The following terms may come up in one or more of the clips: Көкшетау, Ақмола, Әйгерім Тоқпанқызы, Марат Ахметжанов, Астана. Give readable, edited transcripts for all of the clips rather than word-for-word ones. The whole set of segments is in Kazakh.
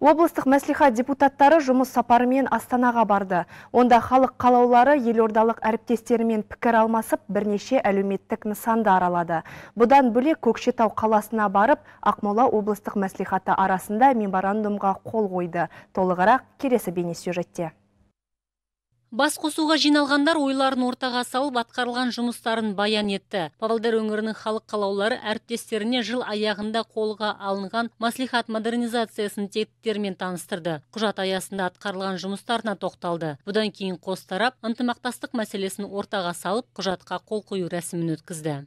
Облыстық мәслихат депутаттары жұмыс сапарымен Астанаға барды. Онда халық қалаулары елордалық әріптестерімен пікір алмасып, бірнеше әлеуметтік нысанды аралады. Бұдан бөлек Көкшетау қаласына барып, Ақмола облыстық мәслихаты арасында меморандумға қол қойды. Толығырақ келесі бейнесюжетте. Басқосуға жиналғандар ойларын ортаға салып атқарылған жұмыстарын баян етті. Павлодар өңірінің халық қалаулары әріптестеріне жыл аяғында қолға алынған мәслихат модернизациясын тетіктермен таныстырды. Құжат аясында атқарылған жұмыстарына тоқталды. Бұдан кейін қос тарап ынтымақтастық мәселесін ортаға салып, құжатқа қол қою рәсімін өткізді.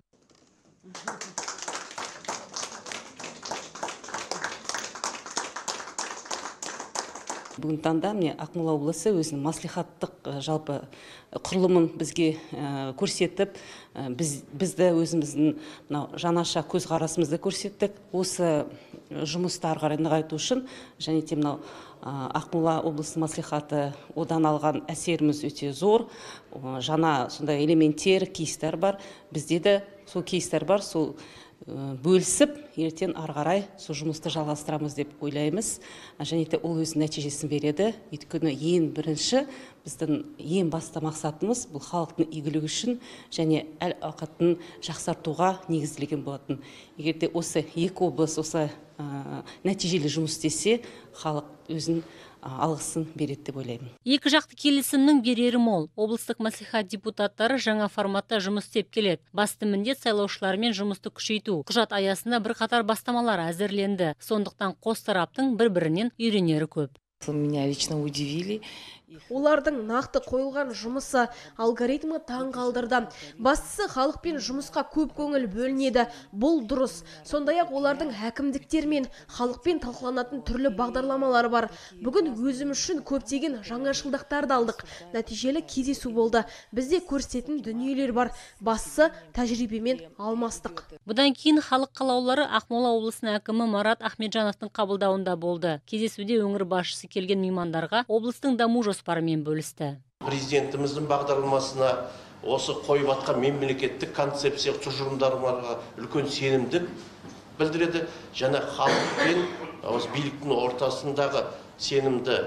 Бүгін таңда міне Ақмола облысы өзінің маслихаттық жалпы құрылымын бізге көрсетіп, бізді өзіміздің мынау жаңаша көзқарасымызды көрсеттік. Осы жұмысты ары қарай нығайту үшін және де мынау Ақмола облысы маслихаты одан алған әсеріміз өте зор. Жаңа сондай элементтер, кейстер бар. Бізде де сол кейстер бар, сол бөлісіп, ертең ары қарай сол жұмысты жалғастырамыз деп ойлаймыз. Және де ол өзінің нәтижесін береді. Өйткені ең бірінші біздің ең басты мақсатымыз бұл халықтың игілігі үшін және әл-ауқатын жақсартуға негізделген болатын. Егер де осы екі облыс осы нәтижелі жұмыс істесе, халық өзін алғысын береді деп ойлаймын. Екі жақты келісімнің берері мол. Облыстық мәслихат депутаттары жаңа форматта жұмыс істеп келеді. Басты міндет сайлаушылармен жұмысты күшейту. Құжат аясында бірқатар бастамалар әзірленді. Сондықтан қос тараптың бір-бірінен үйренері көп. Меня лично удивили. Олардың нақты қойылған жұмысы алгоритмі таңғалдырды. Бастысы халықпен жұмысқа көп көңіл бөлінеді. Бұл дұрыс. Сондай-ақ олардың әкімдіктермен халықпен талқыланатын түрлі бағдарламалар бар. Бүгін өзім үшін көптеген жаңашылдықтарды алдық. Нәтижелі кездесу болды. Бізде көрсететін дүниелер бар. Бастысы тәжірибемен алмастық. Бұдан кейін халық қалаулары Ақмола облысының әкімі Марат Ахметжановтың қабылдауында болды. Кездесуде өңір басшысы келген меймандарға облыстың даму жоспарымен бөлісті. Президентіміздің бағдарламасына осы қойып атқан мемлекеттік концепция тұжырымдарына үлкен сенімді білдіреді. Және халық пен биліктің ортасындағы сенімді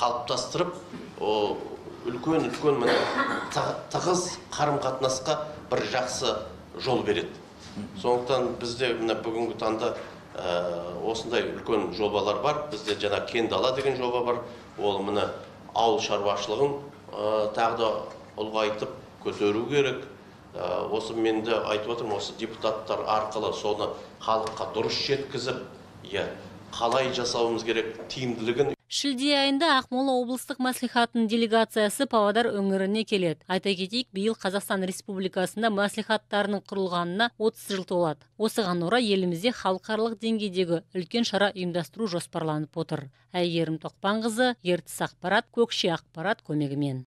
қалыптастырып, үлкен міне тығыз қарым-қатынасқа бір жақсы жол береді. Сондықтан бізде бүгінгі таңда осындай үлкен жобалар бар. Бізде жаңа кендала деген жоба бар. Ол мына ауыл шаруашылығын тағы да ұлғайтып көтеру керек. Осы мен де айтып отырмын, осы депутаттар арқылы соны халыққа дұрыс жеткізіп, қалай жасауымыз керек тиімділігін. Шілде айында Ақмола облыстық мәслихатының делегациясы Павлодар өңіріне келеді. Айта кетейік, биыл Қазақстан Республикасында мәслихаттарының құрылғанына 30 жыл толады. Осыған орай елімізде халықаралық деңгейдегі үлкен шара ұйымдастыру жоспарланып отыр. Әйгерім Тоқпанқызы, ертіс ақпарат, көкше ақпарат көмегімен.